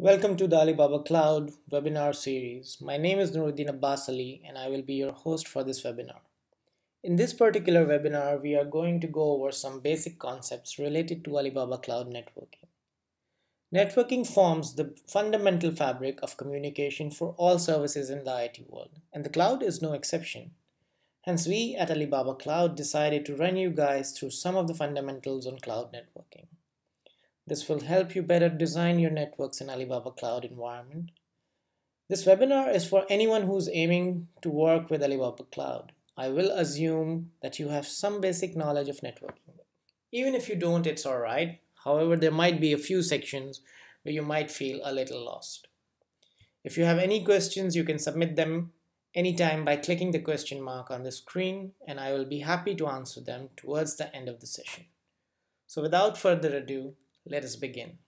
Welcome to the Alibaba Cloud webinar series. My name is Nuruddin Abbas Ali and I will be your host for this webinar. In this particular webinar, we are going to go over some basic concepts related to Alibaba Cloud networking. Networking forms the fundamental fabric of communication for all services in the IT world, and the cloud is no exception. Hence, we at Alibaba Cloud decided to run you guys through some of the fundamentals on cloud networking. This will help you better design your networks in Alibaba Cloud environment. This webinar is for anyone who's aiming to work with Alibaba Cloud. I will assume that you have some basic knowledge of networking. Even if you don't, it's alright. However, there might be a few sections where you might feel a little lost. If you have any questions, you can submit them anytime by clicking the question mark on the screen, and I will be happy to answer them towards the end of the session. So without further ado, let us begin.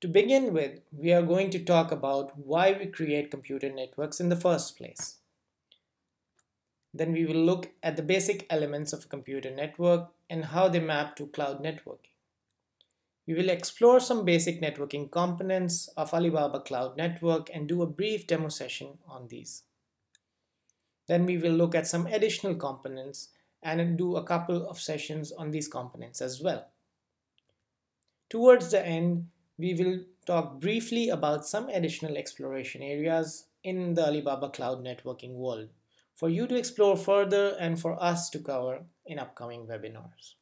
To begin with, we are going to talk about why we create computer networks in the first place. Then we will look at the basic elements of a computer network and how they map to cloud networking. We will explore some basic networking components of Alibaba Cloud Network and do a brief demo session on these. Then we will look at some additional components and do a couple of sessions on these components as well. Towards the end, we will talk briefly about some additional exploration areas in the Alibaba Cloud networking world for you to explore further and for us to cover in upcoming webinars.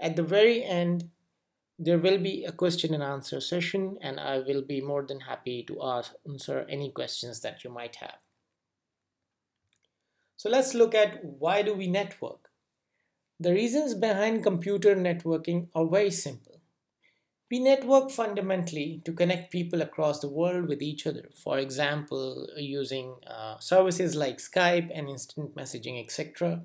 At the very end, there will be a question and answer session, and I will be more than happy to answer any questions that you might have. So let's look at why do we network. The reasons behind computer networking are very simple. We network fundamentally to connect people across the world with each other. For example, using services like Skype and instant messaging, etc.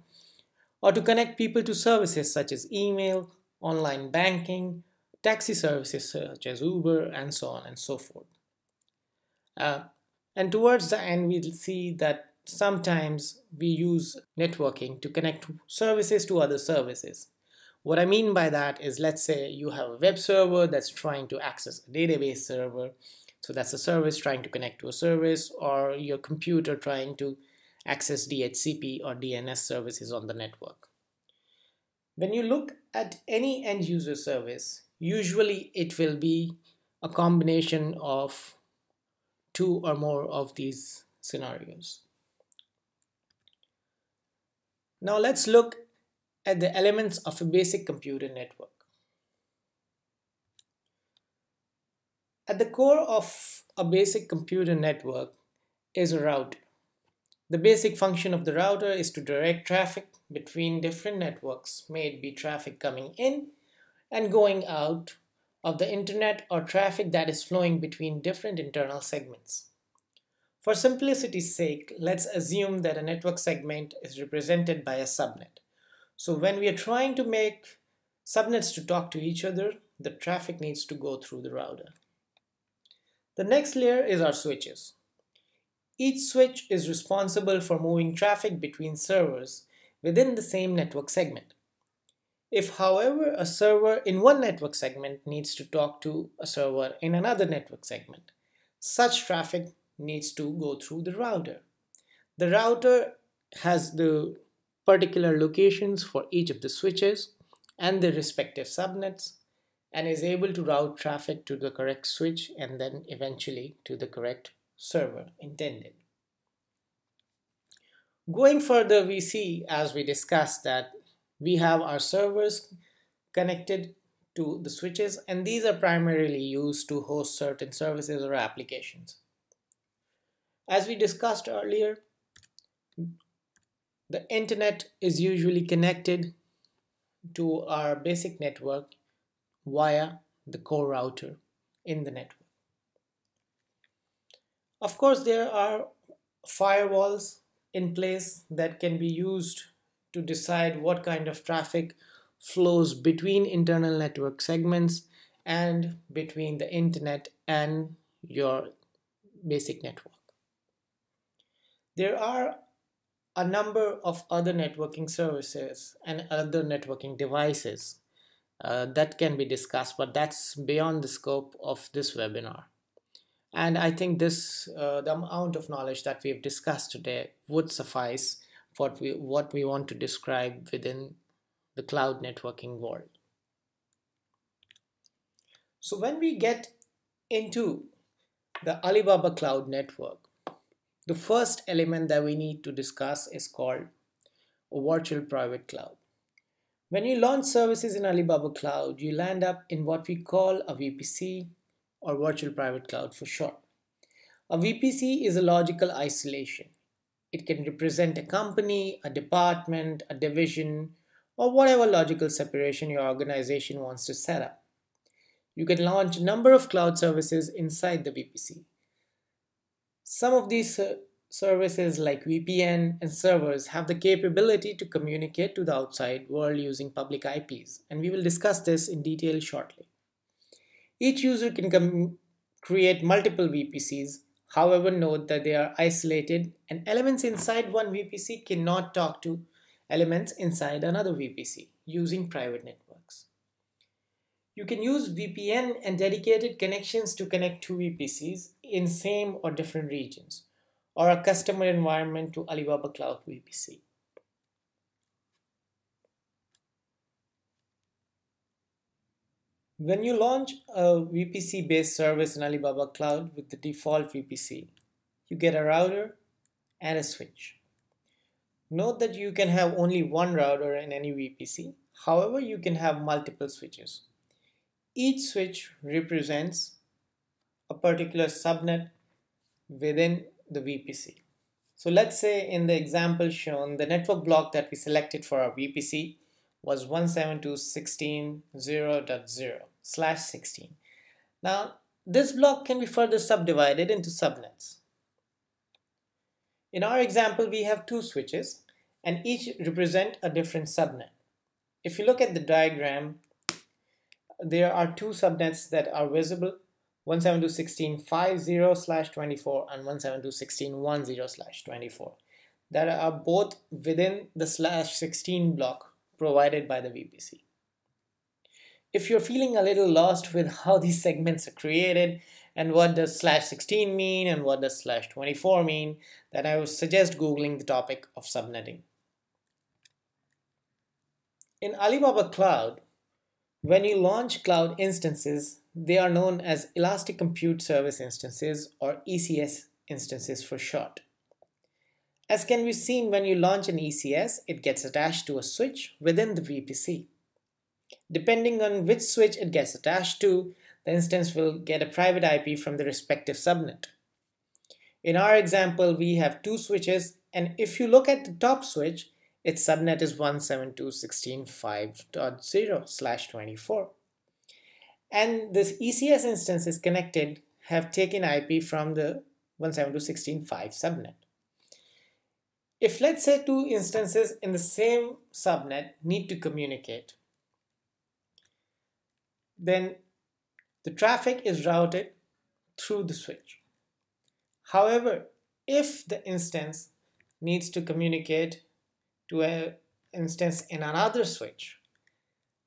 Or to connect people to services such as email, online banking, taxi services such as Uber, and so on and so forth. And towards the end, we'll see that sometimes we use networking to connect services to other services. What I mean by that is, let's say you have a web server that's trying to access a database server. So that's a service trying to connect to a service, or your computer trying to access DHCP or DNS services on the network. When you look at any end user service, usually it will be a combination of two or more of these scenarios. Now let's look at the elements of a basic computer network. At the core of a basic computer network is a router. The basic function of the router is to direct traffic between different networks, may it be traffic coming in and going out of the internet or traffic that is flowing between different internal segments. For simplicity's sake, let's assume that a network segment is represented by a subnet. So when we are trying to make subnets to talk to each other, the traffic needs to go through the router. The next layer is our switches. Each switch is responsible for moving traffic between servers within the same network segment. If, however, a server in one network segment needs to talk to a server in another network segment, such traffic needs to go through the router. The router has the particular locations for each of the switches and their respective subnets, and is able to route traffic to the correct switch and then eventually to the correct server intended. Going further, we see, as we discussed, that we have our servers connected to the switches, and these are primarily used to host certain services or applications. As we discussed earlier, the internet is usually connected to our basic network via the core router in the network. Of course, there are firewalls in place that can be used to decide what kind of traffic flows between internal network segments and between the internet and your basic network. There are a number of other networking services and other networking devices that can be discussed, but that's beyond the scope of this webinar. And I think this the amount of knowledge that we've discussed today would suffice for what we want to describe within the cloud networking world. So when we get into the Alibaba Cloud Network, the first element that we need to discuss is called a virtual private cloud. When you launch services in Alibaba Cloud, you land up in what we call a VPC, or virtual private cloud for short. A VPC is a logical isolation. It can represent a company, a department, a division, or whatever logical separation your organization wants to set up. You can launch a number of cloud services inside the VPC. Some of these services like VPN and servers have the capability to communicate to the outside world using public IPs, and we will discuss this in detail shortly. Each user can create multiple VPCs. However, note that they are isolated, and elements inside one VPC cannot talk to elements inside another VPC using private networks. You can use VPN and dedicated connections to connect two VPCs in same or different regions, or a customer environment to Alibaba Cloud VPC. When you launch a VPC-based service in Alibaba Cloud with the default VPC, you get a router and a switch. Note that you can have only one router in any VPC. However, you can have multiple switches. Each switch represents a particular subnet within the VPC. So let's say in the example shown, the network block that we selected for our VPC was 172.16.0.0/16. Now, this block can be further subdivided into subnets. In our example, we have two switches, and each represent a different subnet. If you look at the diagram, there are two subnets that are visible, 172.16.50/24 and 172.16.10/24, that are both within the /16 block provided by the VPC. If you're feeling a little lost with how these segments are created and what does /16 mean and what does /24 mean, then I would suggest Googling the topic of subnetting. In Alibaba Cloud, when you launch cloud instances, they are known as Elastic Compute Service Instances, or ECS instances for short. As can be seen, when you launch an ECS, it gets attached to a switch within the VPC. Depending on which switch it gets attached to, the instance will get a private IP from the respective subnet. In our example, we have two switches, and if you look at the top switch, its subnet is 172.16.5.0/24. And this ECS instance is connected, have taken IP from the 172.16.5 subnet. If let's say two instances in the same subnet need to communicate, then the traffic is routed through the switch. However, if the instance needs to communicate to an instance in another switch,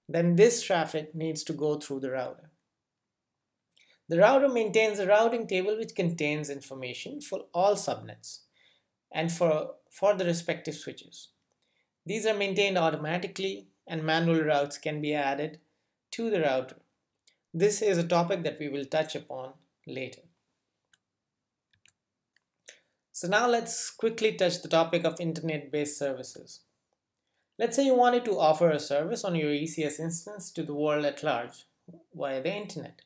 then this traffic needs to go through the router. The router maintains a routing table which contains information for all subnets and for the respective switches. These are maintained automatically, and manual routes can be added to the router. This is a topic that we will touch upon later. So now let's quickly touch the topic of internet-based services. Let's say you wanted to offer a service on your ECS instance to the world at large via the internet.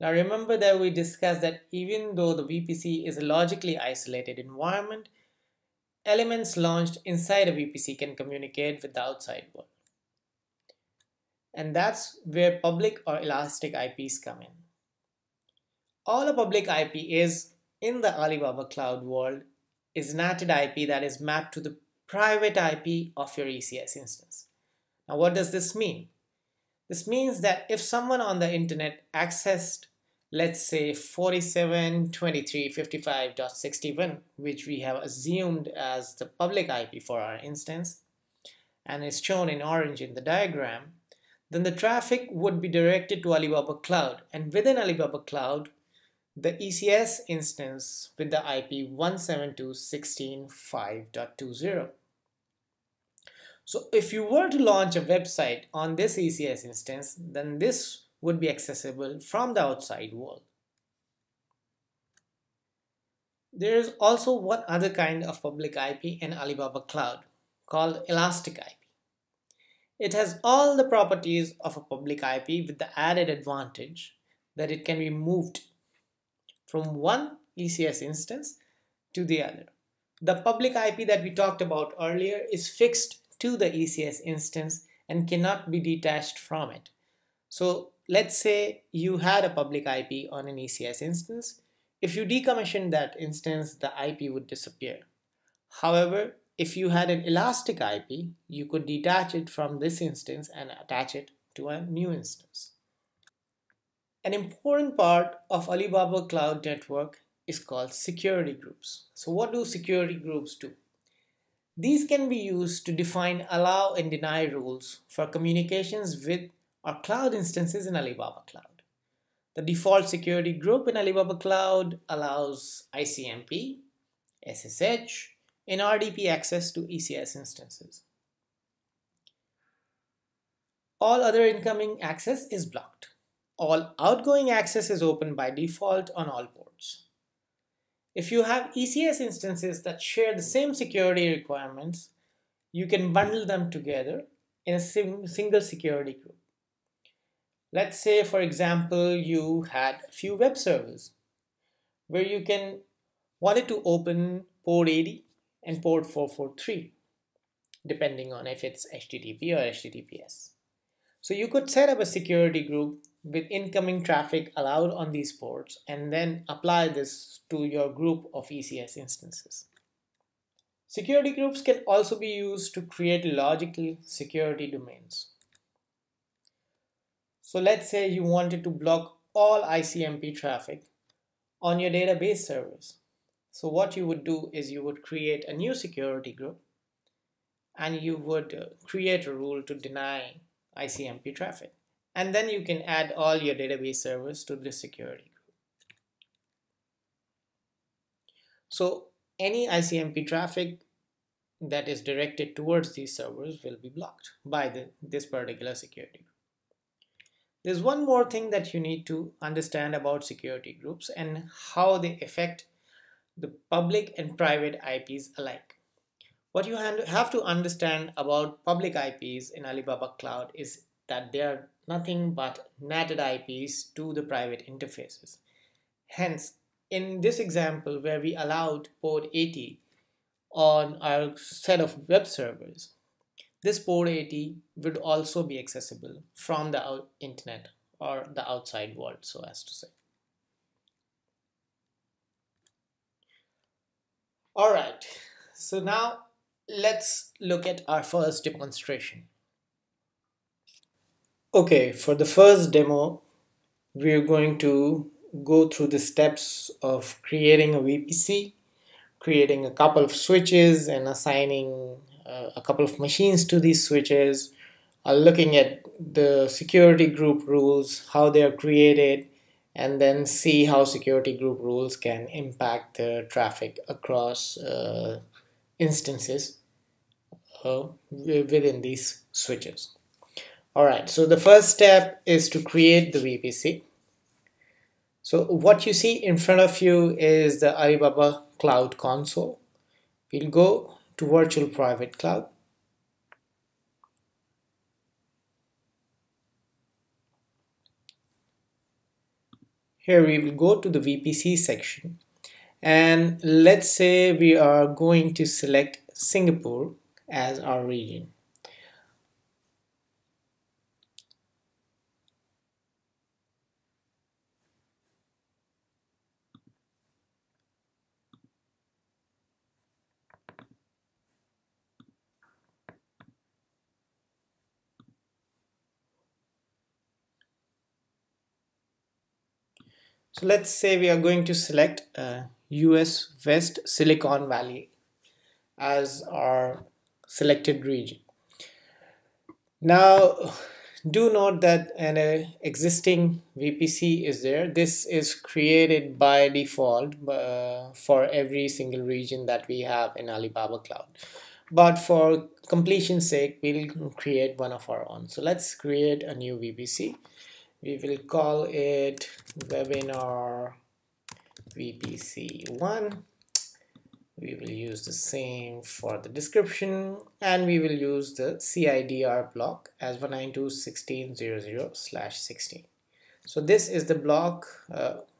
Now remember that we discussed that even though the VPC is a logically isolated environment, elements launched inside a VPC can communicate with the outside world. And that's where public or elastic IPs come in. All a public IP is, in the Alibaba Cloud world, is NATed IP that is mapped to the private IP of your ECS instance. Now what does this mean? This means that if someone on the internet accessed, let's say 47.23.55.61, which we have assumed as the public IP for our instance, and is shown in orange in the diagram, then the traffic would be directed to Alibaba Cloud, and within Alibaba Cloud, the ECS instance with the IP 172.16.5.20. So if you were to launch a website on this ECS instance, then this would be accessible from the outside world. There is also one other kind of public IP in Alibaba Cloud called Elastic IP. It has all the properties of a public IP with the added advantage that it can be moved from one ECS instance to the other. The public IP that we talked about earlier is fixed to the ECS instance and cannot be detached from it. So let's say you had a public IP on an ECS instance. If you decommissioned that instance, the IP would disappear. However, if you had an elastic IP, you could detach it from this instance and attach it to a new instance. An important part of Alibaba Cloud Network is called security groups. So what do security groups do? These can be used to define allow and deny rules for communications with our cloud instances in Alibaba Cloud. The default security group in Alibaba Cloud allows ICMP, SSH, and RDP access to ECS instances. All other incoming access is blocked. All outgoing access is open by default on all ports. If you have ECS instances that share the same security requirements, you can bundle them together in a single security group. Let's say, for example, you had a few web servers where you wanted to open port 80 and port 443, depending on if it's HTTP or HTTPS. So you could set up a security group with incoming traffic allowed on these ports and then apply this to your group of ECS instances. Security groups can also be used to create logical security domains. So let's say you wanted to block all ICMP traffic on your database servers. So what you would do is you would create a new security group and you would create a rule to deny ICMP traffic. And then you can add all your database servers to this security group. So any ICMP traffic that is directed towards these servers will be blocked by this particular security group. There's one more thing that you need to understand about security groups and how they affect the public and private IPs alike. What you have to understand about public IPs in Alibaba Cloud is that they are nothing but NATed IPs to the private interfaces. Hence, in this example where we allowed port 80 on our set of web servers, this port 80 would also be accessible from the internet or the outside world, so as to say. All right, so now let's look at our first demonstration. Okay, for the first demo, we're going to go through the steps of creating a VPC, creating a couple of switches and assigning a couple of machines to these switches, looking at the security group rules, how they are created, and then see how security group rules can impact the traffic across instances within these switches. Alright, so the first step is to create the VPC. So what you see in front of you is the Alibaba Cloud console. We'll go to virtual private cloud. Here we will go to the VPC section, and let's say we are going to select Singapore as our region. So let's say we are going to select US West Silicon Valley as our selected region. Now Do note that an existing VPC is there. This is created by default for every single region that we have in Alibaba Cloud. But for completion's sake, we'll create one of our own. So let's create a new VPC. We will call it Webinar VPC1. We will use the same for the description, and we will use the CIDR block as 192.16.00/16. So this is the block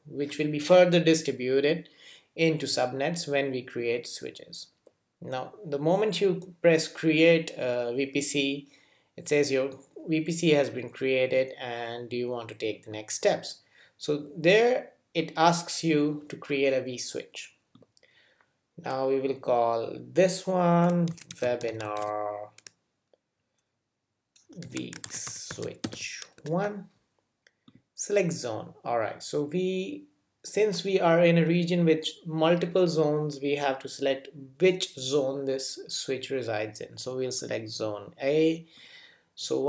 which will be further distributed into subnets when we create switches. Now, the moment you press create VPC, it says your VPC has been created and do you want to take the next steps. So there it asks you to create a vSwitch. Now we will call this one Webinar vSwitch1. Select zone. Alright, so since we are in a region with multiple zones, we have to select which zone this switch resides in. So we'll select zone A. So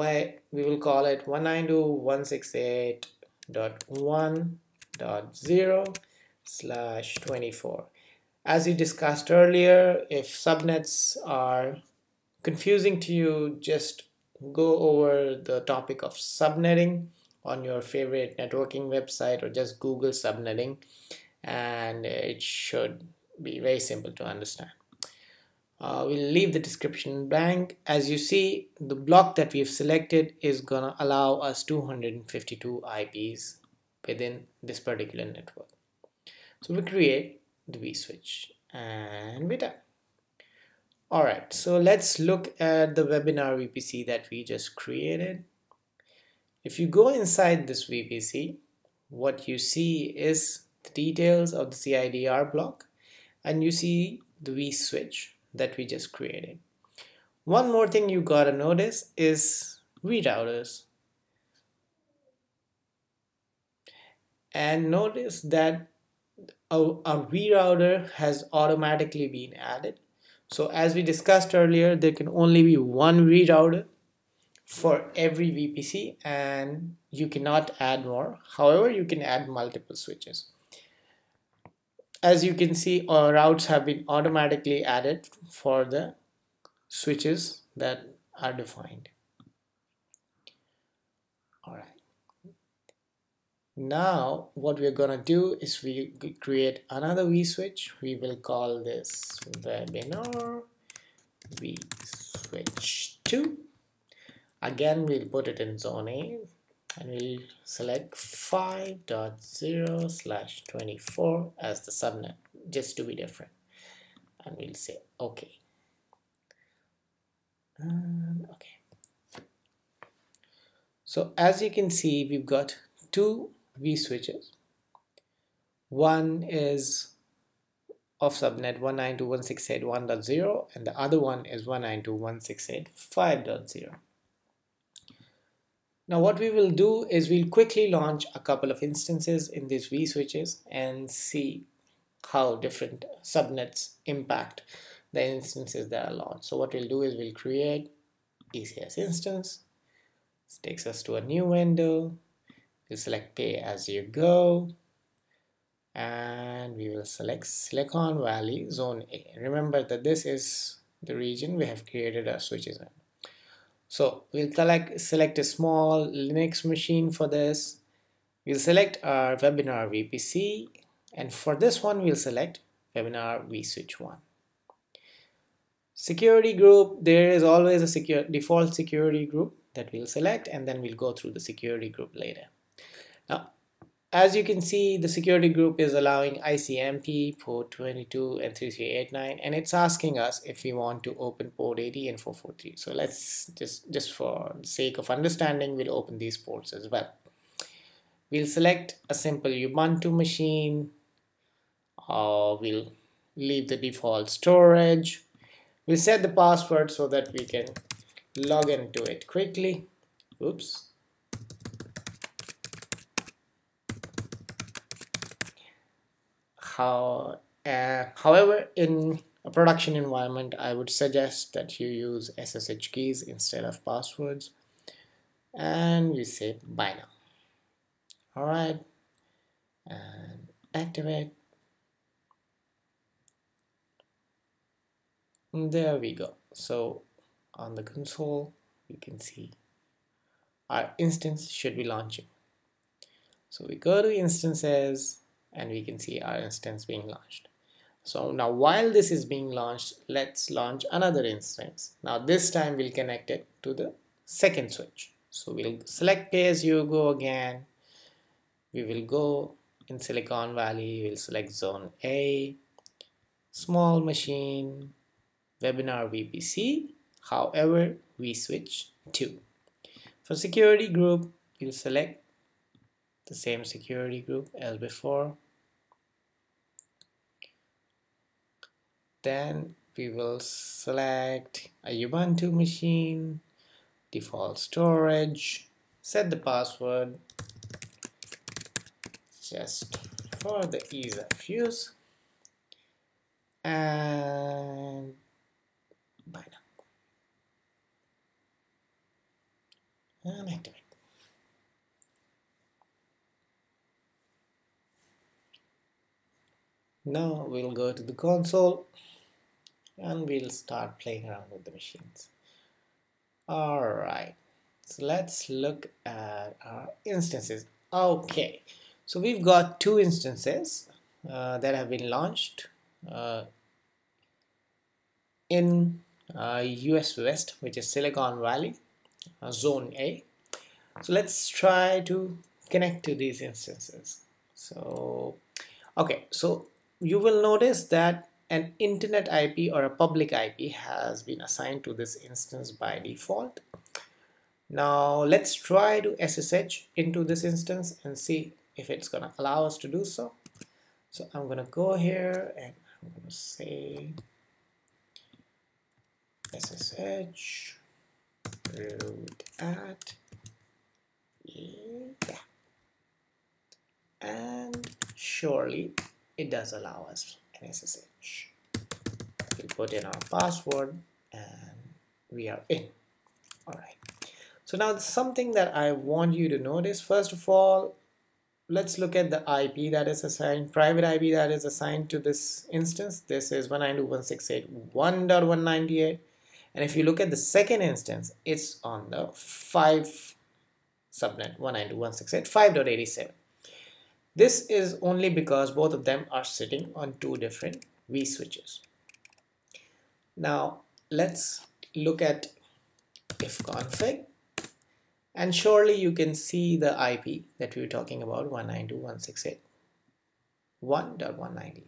we will call it 192.168.1.0/24. As we discussed earlier, if subnets are confusing to you, just go over the topic of subnetting on your favorite networking website, or just Google subnetting, and it should be very simple to understand. We'll leave the description blank. As you see, the block that we've selected is gonna allow us 252 IPs within this particular network. So we create the vSwitch and we're done. Alright, so let's look at the Webinar VPC that we just created. If you go inside this VPC, what you see is the details of the CIDR block, and you see the vSwitch that we just created. One more thing you gotta notice is rerouters. And notice that a rerouter has automatically been added. So as we discussed earlier, there can only be one rerouter for every VPC, and you cannot add more. However, you can add multiple switches. As you can see, our routes have been automatically added for the switches that are defined. All right. Now what we're gonna do is we create another vSwitch. We will call this Webinar vSwitch2. Again, we'll put it in zone A, and we'll select 5.0/24 as the subnet, just to be different, and we'll say okay. And okay, so as you can see, we've got two vSwitches. One is of subnet 192.168.1.0, and the other one is 192.168.5.0. Now what we will do is we'll quickly launch a couple of instances in these vSwitches and see how different subnets impact the instances that are launched. So what we'll do is we'll create ECS instance. This takes us to a new window. We'll select pay as you go, and we will select Silicon Valley Zone A. Remember that this is the region we have created our switches in. So we'll select a small Linux machine for this. We'll select our Webinar VPC, and for this one we'll select Webinar vSwitch1. Security group, there is always a default security group that we'll select, and then we'll go through the security group later. Now, as you can see, the security group is allowing ICMP, port 22 and 3389, and it's asking us if we want to open port 80 and 443. So let's just for the sake of understanding, we'll open these ports as well. We'll select a simple Ubuntu machine, we'll leave the default storage. We'll set the password so that we can log into it quickly. Oops. However, in a production environment, I would suggest that you use SSH keys instead of passwords. and you say bye now. All right, and activate. There we go. So on the console, you can see our instance should be launching. So we go to instances and we can see our instance being launched. So now while this is being launched, let's launch another instance. Now this time we'll connect it to the second switch. So we'll select pay as you go again. We will go in Silicon Valley, we'll select zone A, small machine, webinar VPC, however we switch to. For security group, we'll select the same security group as before. Then we will select a Ubuntu machine, default storage, set the password just for the ease of use, and bye now, and activate. Now we'll go to the console and we'll start playing around with the machines. Alright, so let's look at our instances. Okay, so we've got two instances that have been launched in US West, which is Silicon Valley, Zone A. So let's try to connect to these instances. So, okay, so you will notice that an internet IP or a public IP has been assigned to this instance by default. Now let's try to SSH into this instance and see if it's gonna allow us to do so. So I'm gonna go here and I'm gonna say SSH root at, yeah, and surely it does allow us an SSH. We'll put in our password and we are in. Alright, so now something that I want you to notice, first of all, let's look at the IP that is assigned, private IP that is assigned to this instance. This is 192.168.1.198, and if you look at the second instance, it's on the 5 subnet 192.168.5.87. This is only because both of them are sitting on two different V switches. Now let's look at ifconfig, and surely you can see the IP that we were talking about, 192.168.1.198.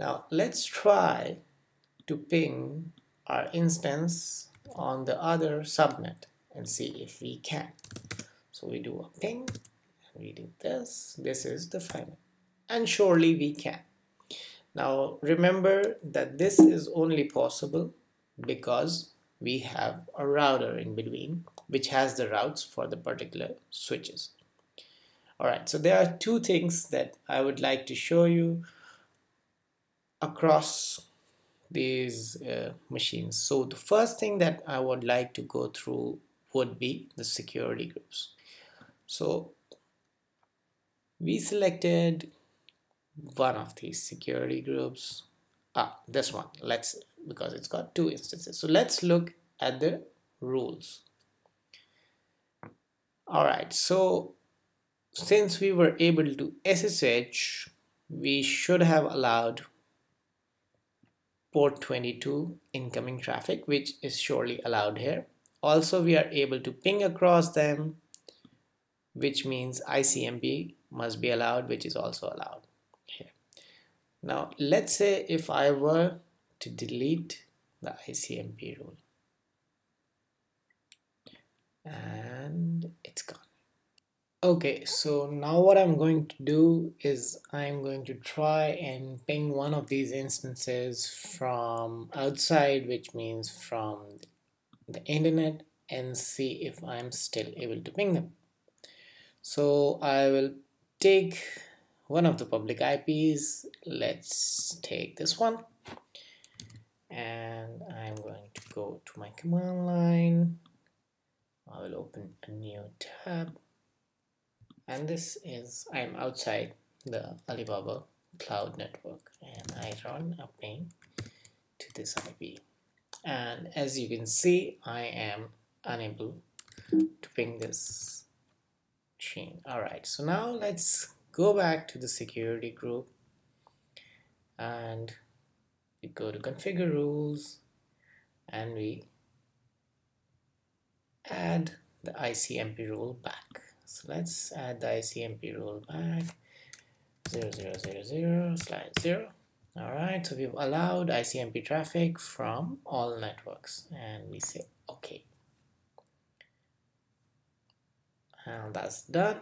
Now let's try to ping our instance on the other subnet and see if we can. So we do a ping, we do this, this is the final, and surely we can. Now remember that this is only possible because we have a router in between which has the routes for the particular switches. Alright, so there are two things that I would like to show you across these machines. So the first thing that I would like to go through would be the security groups. So we selected one of these security groups, this one, let's, because it's got two instances. So let's look at the rules. All right, so since we were able to SSH, we should have allowed port 22 incoming traffic, which is surely allowed here. Also, we are able to ping across them, which means ICMP must be allowed, which is also allowed here. Now let's say if I were to delete the ICMP rule, and it's gone. Okay, so now what I'm going to do is I'm going to try and ping one of these instances from outside, which means from the internet, and see if I'm still able to ping them. So I will take one of the public IPs, let's take this one, and I'm going to go to my command line I will open a new tab, and this is, I am outside the Alibaba Cloud network, and I run a ping to this IP, and as you can see I am unable to ping this machine. Alright, so now let's go back to the security group and we go to configure rules and we add the ICMP rule back. So let's add the ICMP rule back 0000/0. Alright, so we've allowed ICMP traffic from all networks and we say OK. And that's done.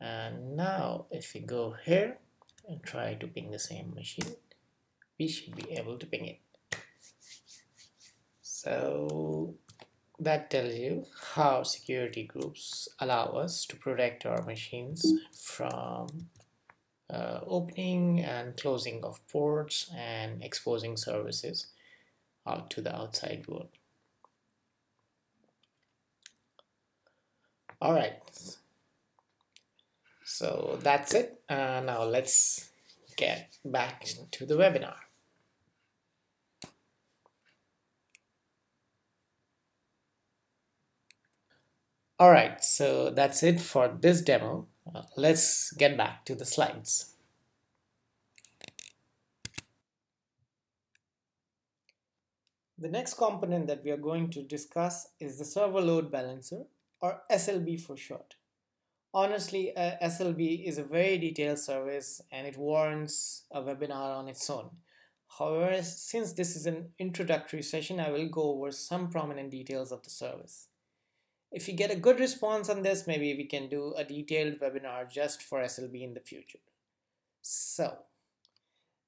And now if we go here and try to ping the same machine, we should be able to ping it. So that tells you how security groups allow us to protect our machines from opening and closing of ports and exposing services out to the outside world. Alright, so that's it. Now let's get back to the webinar. Alright, so that's it for this demo. Let's get back to the slides. The next component that we are going to discuss is the server load balancer, or SLB for short. Honestly, SLB is a very detailed service and it warrants a webinar on its own. However, since this is an introductory session, I will go over some prominent details of the service. If you get a good response on this, maybe we can do a detailed webinar just for SLB in the future. So,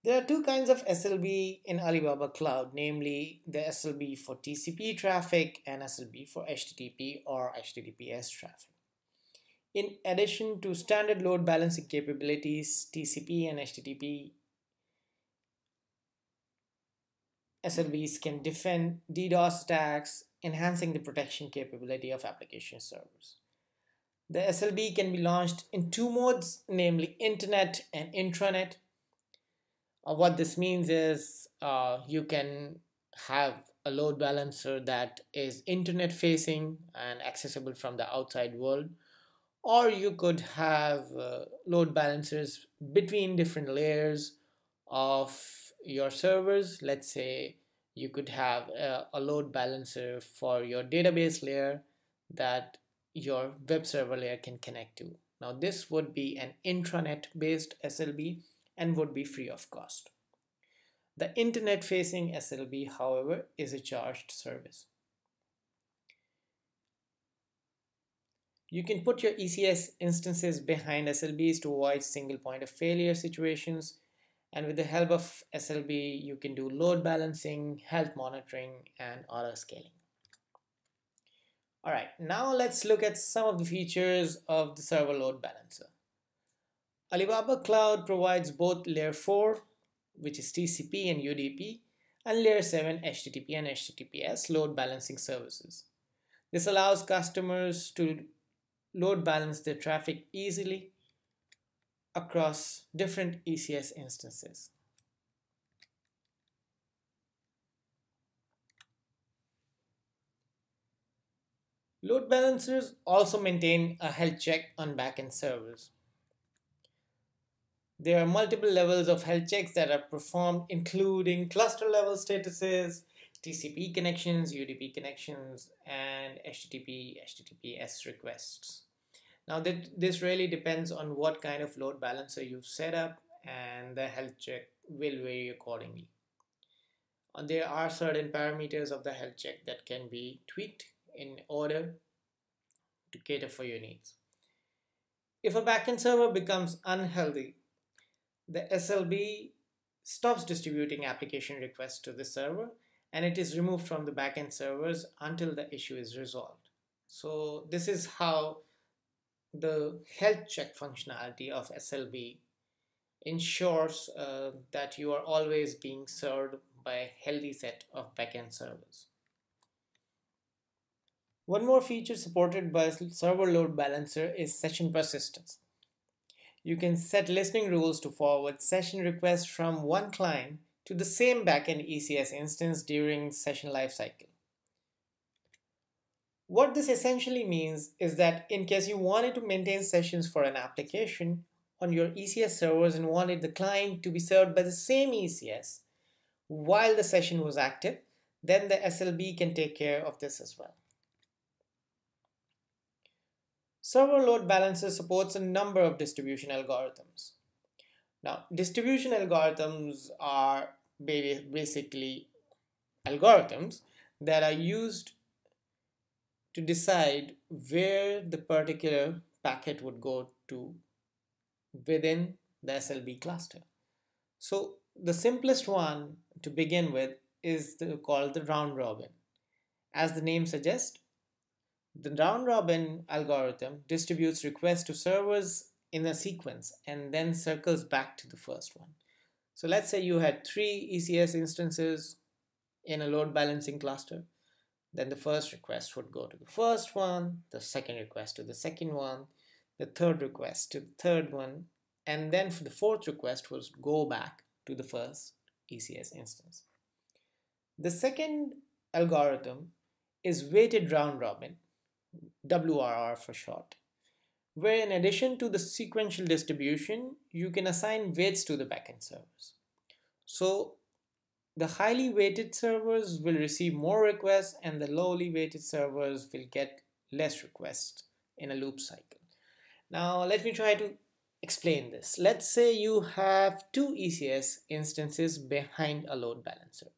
there are two kinds of SLB in Alibaba Cloud, namely the SLB for TCP traffic and SLB for HTTP or HTTPS traffic. In addition to standard load balancing capabilities, TCP and HTTP SLBs can defend DDoS attacks, enhancing the protection capability of application servers. The SLB can be launched in two modes, namely internet and intranet. What this means is you can have a load balancer that is internet facing and accessible from the outside world, or you could have load balancers between different layers of your servers. Let's say you could have a load balancer for your database layer that your web server layer can connect to. Now this would be an intranet based SLB and would be free of cost. The internet facing SLB, however, is a charged service. You can put your ECS instances behind SLBs to avoid single point of failure situations. And with the help of SLB, you can do load balancing, health monitoring, and auto scaling. All right, now let's look at some of the features of the server load balancer. Alibaba Cloud provides both layer 4, which is TCP and UDP, and layer 7, HTTP and HTTPS load balancing services. This allows customers to load balance their traffic easily across different ECS instances. Load balancers also maintain a health check on backend servers. There are multiple levels of health checks that are performed, including cluster level statuses, TCP connections, UDP connections, and HTTP, HTTPS requests. Now this really depends on what kind of load balancer you've set up, and the health check will vary accordingly. And there are certain parameters of the health check that can be tweaked in order to cater for your needs. If a backend server becomes unhealthy, the SLB stops distributing application requests to the server and it is removed from the backend servers until the issue is resolved. So this is how the health check functionality of SLB ensures that you are always being served by a healthy set of backend servers. One more feature supported by server load balancer is session persistence. You can set listening rules to forward session requests from one client to the same backend ECS instance during session lifecycle. What this essentially means is that in case you wanted to maintain sessions for an application on your ECS servers and wanted the client to be served by the same ECS while the session was active, then the SLB can take care of this as well. Server load balancer supports a number of distribution algorithms. Now, distribution algorithms are basically algorithms that are used to decide where the particular packet would go to within the SLB cluster. So the simplest one to begin with is called the round robin. As the name suggests, the round robin algorithm distributes requests to servers in a sequence and then circles back to the first one. So let's say you had 3 ECS instances in a load balancing cluster. Then the first request would go to the first one, the second request to the second one, the third request to the third one, and then for the fourth request was go back to the first ECS instance. The second algorithm is weighted round robin, WRR for short, where in addition to the sequential distribution, you can assign weights to the backend servers. So the highly weighted servers will receive more requests and the lowly weighted servers will get less requests in a loop cycle. Now let me try to explain this. Let's say you have 2 ECS instances behind a load balancer.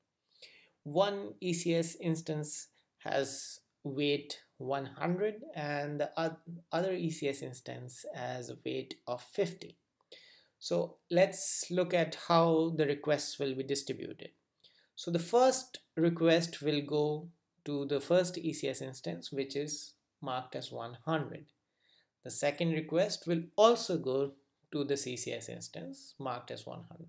One ECS instance has weight 100 and the other ECS instance has a weight of 50. So let's look at how the requests will be distributed. So the first request will go to the first ECS instance, which is marked as 100. The second request will also go to this ECS instance marked as 100.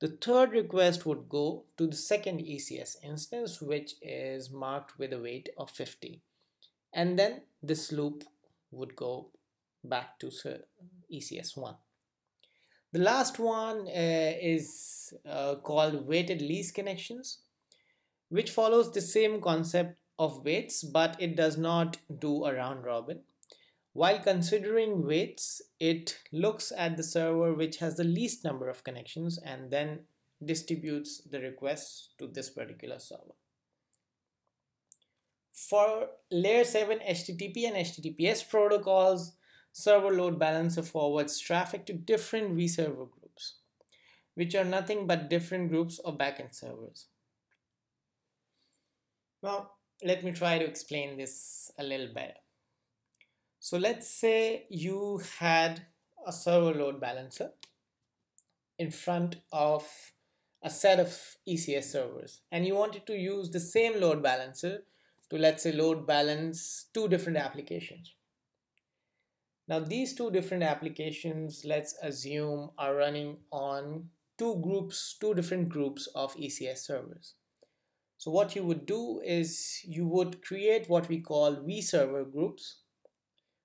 The third request would go to the second ECS instance, which is marked with a weight of 50. And then this loop would go back to ECS1. The last one is called weighted least connections, which follows the same concept of weights, but it does not do a round robin. While considering weights, it looks at the server which has the least number of connections and then distributes the requests to this particular server. For layer 7 HTTP and HTTPS protocols, server load balancer forwards traffic to different vServer groups, which are nothing but different groups of backend servers. Now, let me try to explain this a little better. So let's say you had a server load balancer in front of a set of ECS servers, and you wanted to use the same load balancer to, let's say, load balance 2 different applications. Now these 2 different applications, let's assume, are running on 2 different groups of ECS servers. So what you would do is you would create what we call vServer groups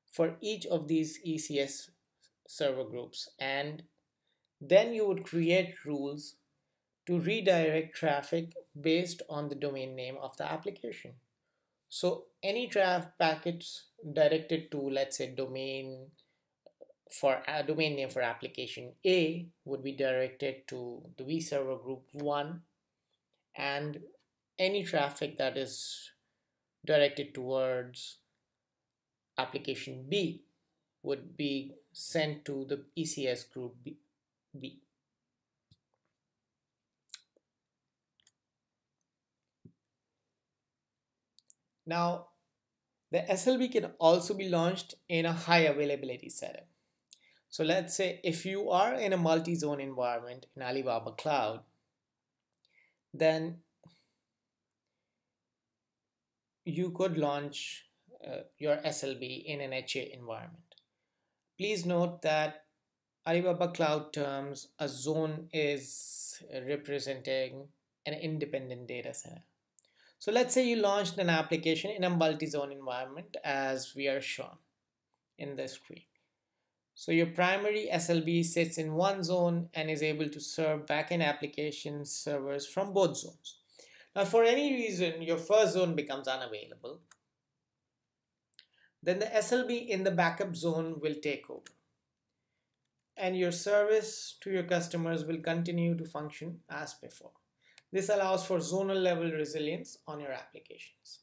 for each of these ECS server groups, and then you would create rules to redirect traffic based on the domain name of the application. So any traffic packets directed to, let's say, domain name for application A would be directed to the vServer group 1, and any traffic that is directed towards application B would be sent to the ECS group B. Now, the SLB can also be launched in a high availability setup. So let's say if you are in a multi-zone environment in Alibaba Cloud, then you could launch your SLB in an HA environment. Please note that Alibaba Cloud terms, a zone is representing an independent data center. So let's say you launched an application in a multi-zone environment as we are shown in the screen. So your primary SLB sits in one zone and is able to serve backend application servers from both zones. Now, for any reason, your first zone becomes unavailable. Then the SLB in the backup zone will take over. And your service to your customers will continue to function as before. This allows for zonal level resilience on your applications.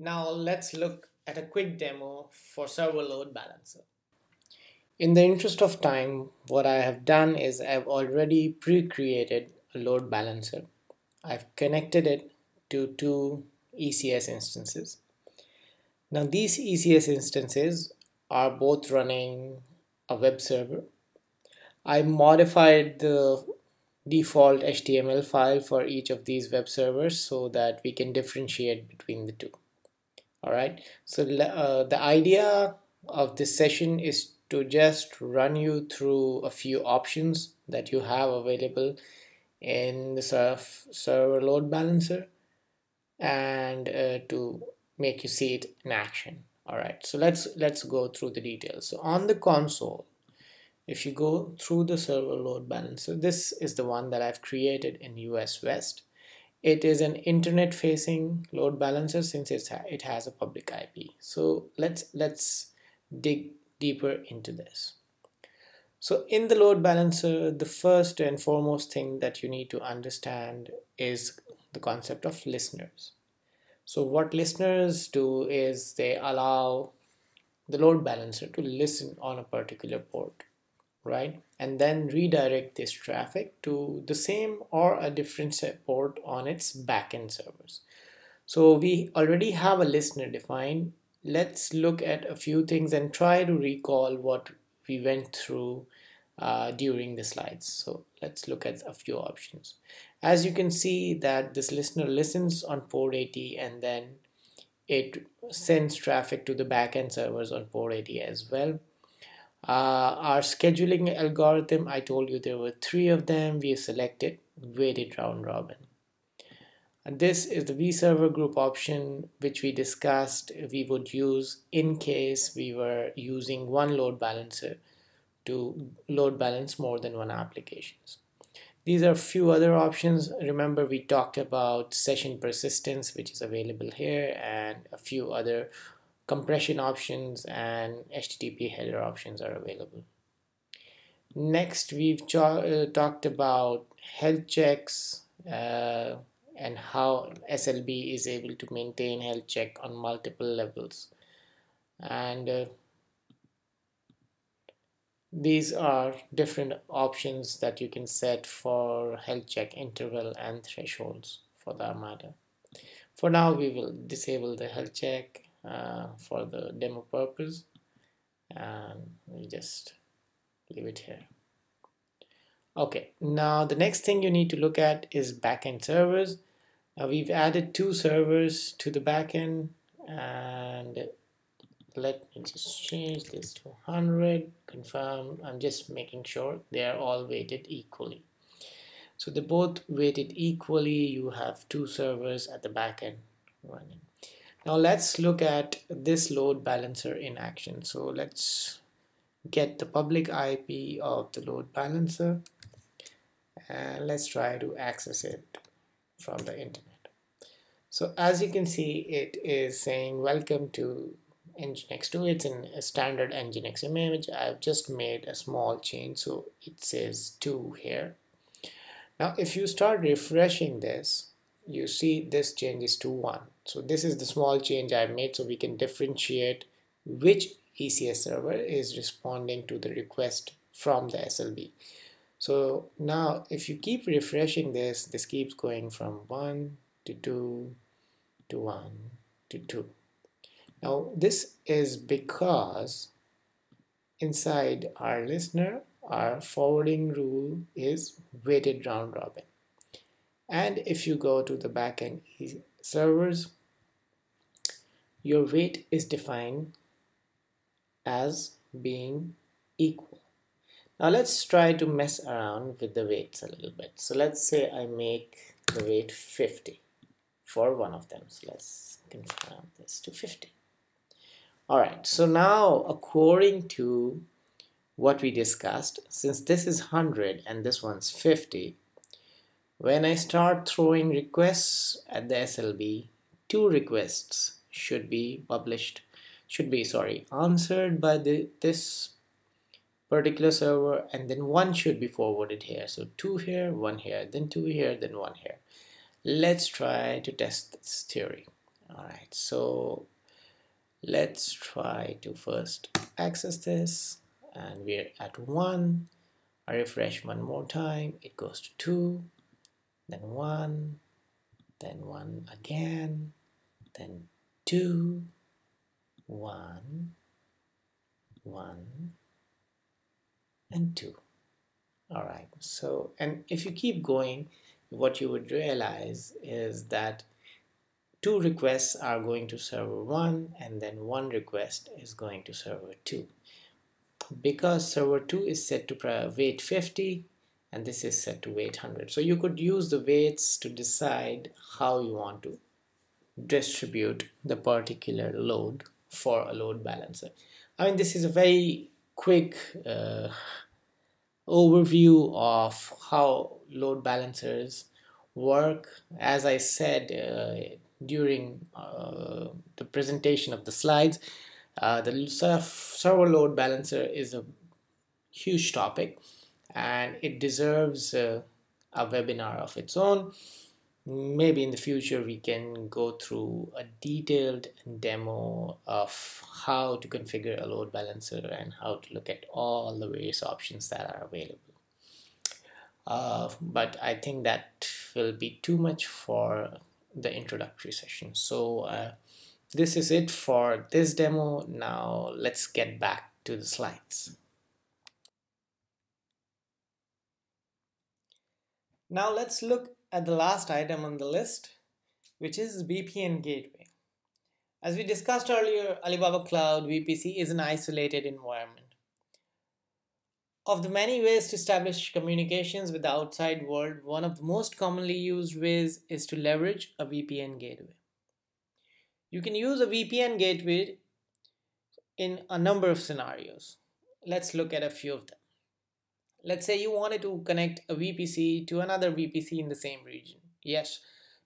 Now let's look at a quick demo for server load balancer. In the interest of time, what I have done is I've already pre-created a load balancer. I've connected it to two ECS instances. Now these ECS instances are both running a web server. I modified the default HTML file for each of these web servers so that we can differentiate between the two. All right, so the idea of this session is to just run you through a few options that you have available in the server load balancer and to make you see it in action. All right, so let's go through the details. So on the console, if you go through the server load balancer, this is the one that I've created in US West. It is an internet facing load balancer since it has a public IP. So let's dig deeper into this. So in the load balancer, the first and foremost thing that you need to understand is the concept of listeners. So what listeners do is they allow the load balancer to listen on a particular port, right? And then redirect this traffic to the same or a different port on its backend servers. So we already have a listener defined. Let's look at a few things and try to recall what we went through during the slides. So let's look at a few options. As you can see that this listener listens on port 80 and then it sends traffic to the backend servers on port 80 as well. Our scheduling algorithm, I told you there were three of them. We have selected weighted round robin. And this is the vServer group option, which we discussed we would use in case we were using one load balancer to load balance more than one applications. These are a few other options. Remember, we talked about session persistence, which is available here, and a few other compression options and HTTP header options are available. Next, we've talked about health checks and how SLB is able to maintain health check on multiple levels. And these are different options that you can set for health check interval and thresholds for that matter. For now, we will disable the health check for the demo purpose, and we just leave it here. Okay, now the next thing you need to look at is backend servers. We've added two servers to the backend, and let me just change this to 100, confirm. I'm just making sure they are all weighted equally. So they're both weighted equally. You have two servers at the backend running. Now let's look at this load balancer in action. So let's get the public IP of the load balancer and let's try to access it from the internet. So as you can see, it is saying welcome to Nginx2. It's in a standard Nginx image. I've just made a small change, so it says 2 here. Now if you start refreshing this, you see this change is to 1. So this is the small change I made so we can differentiate which ECS server is responding to the request from the SLB. So now if you keep refreshing this, this keeps going from 1 to 2 to 1 to 2. Now this is because inside our listener, our forwarding rule is weighted round robin. And if you go to the backend servers, your weight is defined as being equal. Now let's try to mess around with the weights a little bit. So let's say I make the weight 50 for one of them. So let's confirm this to 50. All right, so now according to what we discussed, since this is 100 and this one's 50, when I start throwing requests at the SLB, two requests should be answered by this particular server, and then one should be forwarded here. So two here, one here, then two here, then one here. Let's try to test this theory. All right, so let's try to first access this, and we're at 1. I refresh one more time, it goes to 2. Then 1, then 1 again, then 2, 1, 1, and 2. Alright, so, and if you keep going, what you would realize is that two requests are going to server 1, and then one request is going to server 2. Because server 2 is set to weight 50, and this is set to weight 100. So you could use the weights to decide how you want to distribute the particular load for a load balancer. I mean, this is a very quick overview of how load balancers work. As I said during the presentation of the slides, the server load balancer is a huge topic, and it deserves a webinar of its own. Maybe in the future we can go through a detailed demo of how to configure a load balancer and how to look at all the various options that are available. But I think that will be too much for the introductory session. So this is it for this demo. Now let's get back to the slides. Now let's look at the last item on the list, which is VPN gateway. As we discussed earlier, Alibaba Cloud VPC is an isolated environment. Of the many ways to establish communications with the outside world, one of the most commonly used ways is to leverage a VPN gateway. You can use a VPN gateway in a number of scenarios. Let's look at a few of them. Let's say you wanted to connect a VPC to another VPC in the same region. Yes,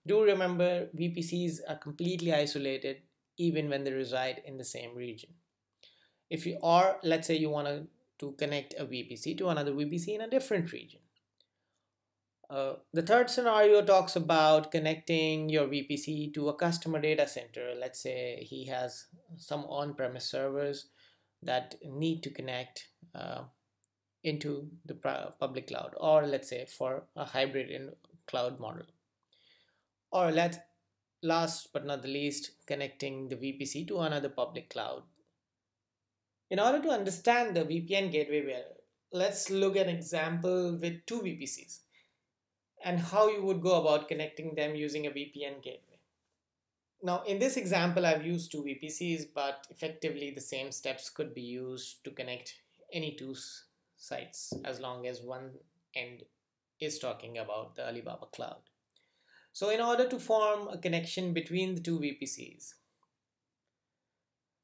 do remember VPCs are completely isolated even when they reside in the same region. If you are, let's say you want to connect a VPC to another VPC in a different region. The third scenario talks about connecting your VPC to a customer data center. Let's say he has some on-premise servers that need to connect into the public cloud, or let's say for a hybrid in cloud model, or last but not the least, connecting the VPC to another public cloud. In order to understand the VPN gateway better, let's look at an example with two VPCs and how you would go about connecting them using a VPN gateway. Now in this example I've used two VPCs, but effectively the same steps could be used to connect any two sites as long as one end is talking about the Alibaba Cloud. So in order to form a connection between the two VPCs,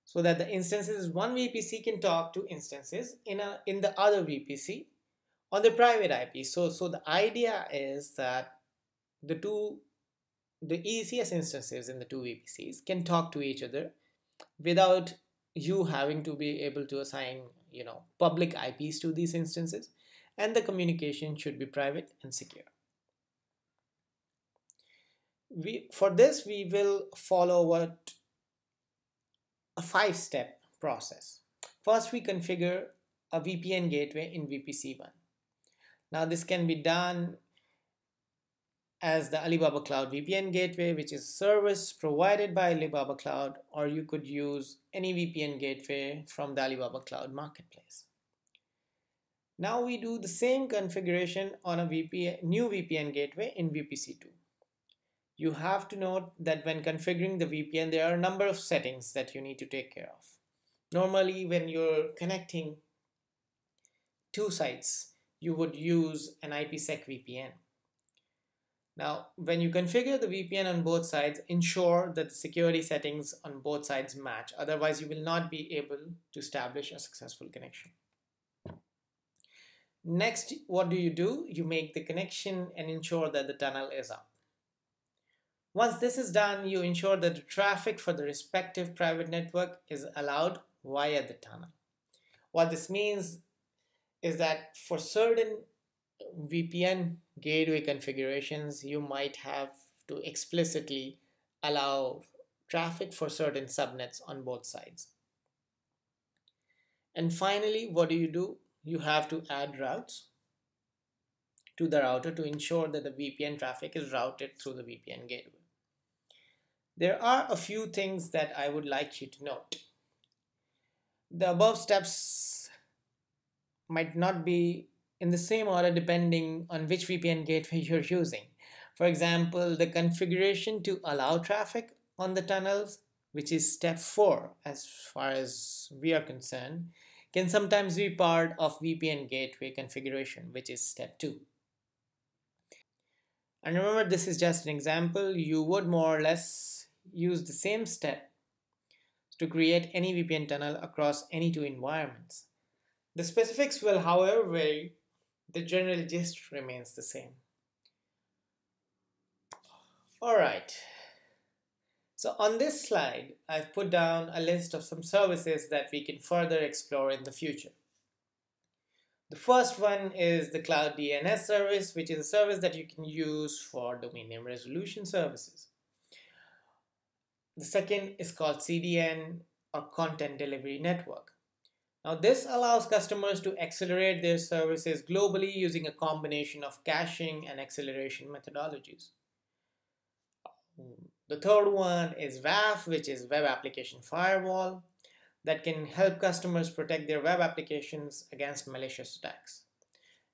so that the instances one VPC can talk to instances in the other VPC on the private IP. So the idea is that the ECS instances in the two VPCs can talk to each other without you having to be able to assign public IPs to these instances, and the communication should be private and secure. For this we will follow a 5-step process. First, we configure a VPN gateway in VPC1. Now this can be done as the Alibaba Cloud VPN gateway, which is a service provided by Alibaba Cloud, or you could use any VPN gateway from the Alibaba Cloud marketplace. Now we do the same configuration on a new VPN gateway in VPC2. You have to note that when configuring the VPN, there are a number of settings that you need to take care of. Normally when you're connecting two sites, you would use an IPsec VPN. Now, when you configure the VPN on both sides, ensure that the security settings on both sides match. Otherwise, you will not be able to establish a successful connection. Next, what do? You make the connection and ensure that the tunnel is up. Once this is done, you ensure that the traffic for the respective private network is allowed via the tunnel. What this means is that for certain VPN gateway configurations, you might have to explicitly allow traffic for certain subnets on both sides. And finally, what do? You have to add routes to the router to ensure that the VPN traffic is routed through the VPN gateway. There are a few things that I would like you to note. The above steps might not be in the same order depending on which VPN gateway you're using. For example, the configuration to allow traffic on the tunnels, which is step 4 as far as we are concerned, can sometimes be part of VPN gateway configuration, which is step 2. And remember, this is just an example. You would more or less use the same step to create any VPN tunnel across any two environments. The specifics will, however, vary. The general gist remains the same. All right. So on this slide, I've put down a list of some services that we can further explore in the future. The first one is the Cloud DNS service, which is a service that you can use for domain name resolution services. The second is called CDN, or Content Delivery Network. Now this allows customers to accelerate their services globally using a combination of caching and acceleration methodologies. The third one is WAF, which is Web Application Firewall, that can help customers protect their web applications against malicious attacks.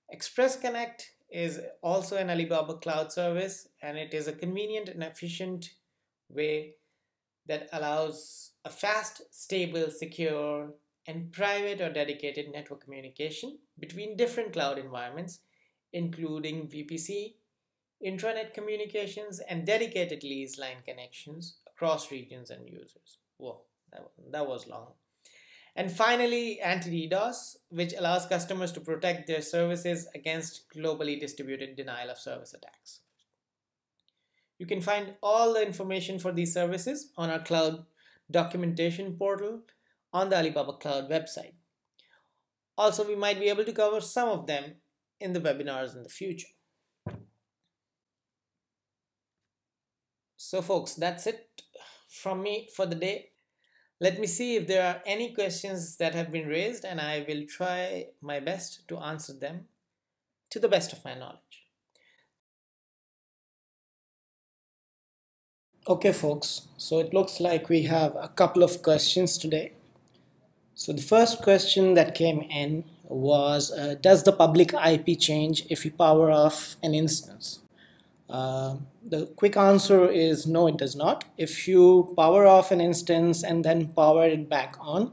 Express Connect is also an Alibaba Cloud service, and it is a convenient and efficient way that allows a fast, stable, secure, and private or dedicated network communication between different cloud environments, including VPC, intranet communications, and dedicated lease line connections across regions and users. Whoa, that was long. And finally, Anti-DDoS, which allows customers to protect their services against globally distributed denial of service attacks. You can find all the information for these services on our cloud documentation portal on the Alibaba Cloud website. Also, we might be able to cover some of them in the webinars in the future. So folks, that's it from me for the day. Let me see if there are any questions that have been raised, and I will try my best to answer them to the best of my knowledge. Okay folks, so it looks like we have a couple of questions today. So the first question that came in was, does the public IP change if you power off an instance? The quick answer is no, it does not. If you power off an instance and then power it back on,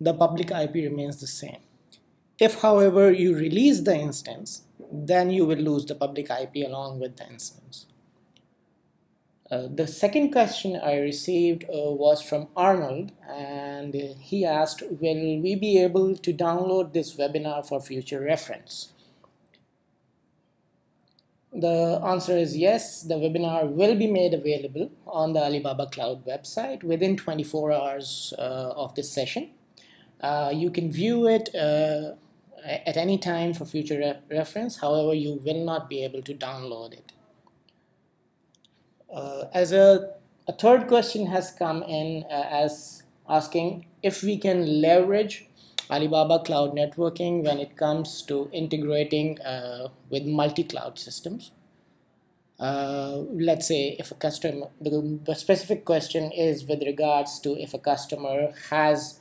the public IP remains the same. If, however, you release the instance, then you will lose the public IP along with the instance. The second question I received was from Arnold, and he asked, will we be able to download this webinar for future reference? The answer is yes, the webinar will be made available on the Alibaba Cloud website within 24 hours of this session. You can view it at any time for future reference, however, you will not be able to download it. As a third question has come in as asking if we can leverage Alibaba Cloud Networking when it comes to integrating with multi-cloud systems. Let's say if a customer, the specific question is with regards to if a customer has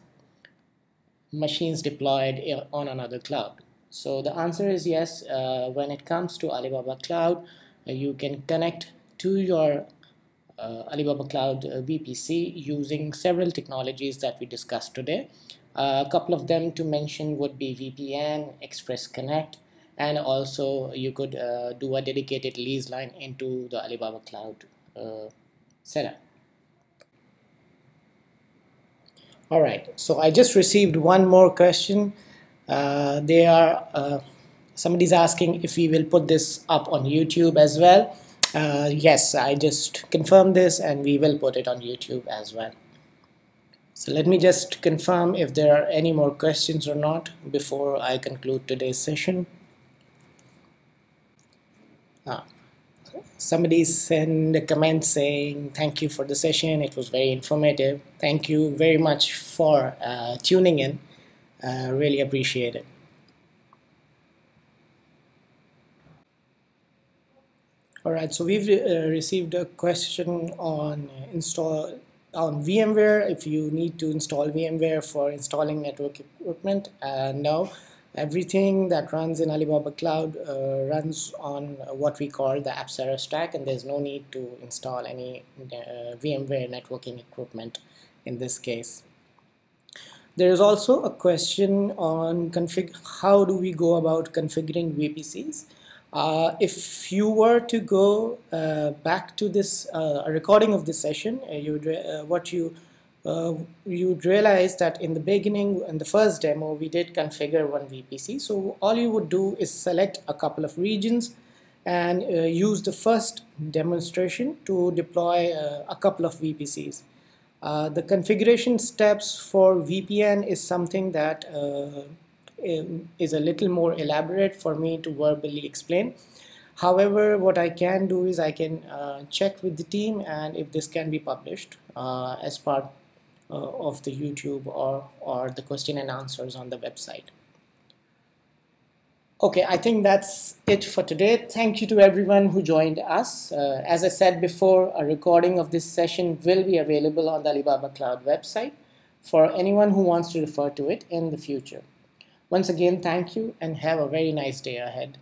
machines deployed on another cloud. So the answer is yes, when it comes to Alibaba Cloud, you can connect to your Alibaba Cloud VPC using several technologies that we discussed today. A couple of them to mention would be VPN, Express Connect, and also you could do a dedicated lease line into the Alibaba Cloud setup. All right, so I just received one more question. Somebody's asking if we will put this up on YouTube as well. Yes, I just confirmed this and we will put it on YouTube as well. So let me just confirm if there are any more questions or not before I conclude today's session. Somebody sent a comment saying, "Thank you for the session, it was very informative." Thank you very much for tuning in, really appreciate it. Alright, so we've received a question on install on VMware, if you need to install VMware for installing network equipment. No, everything that runs in Alibaba Cloud runs on what we call the AppSara stack, and there's no need to install any VMware networking equipment in this case. There is also a question on how do we go about configuring VPCs. If you were to go back to this recording of this session, you would realize that in the beginning, in the first demo, we did configure one VPC. So all you would do is select a couple of regions and use the first demonstration to deploy a couple of VPCs. The configuration steps for VPN is something that is a little more elaborate for me to verbally explain. However, what I can do is I can check with the team and if this can be published as part of the YouTube or the question and answers on the website. Okay, I think that's it for today. Thank you to everyone who joined us. As I said before, a recording of this session will be available on the Alibaba Cloud website for anyone who wants to refer to it in the future. Once again, thank you and have a very nice day ahead.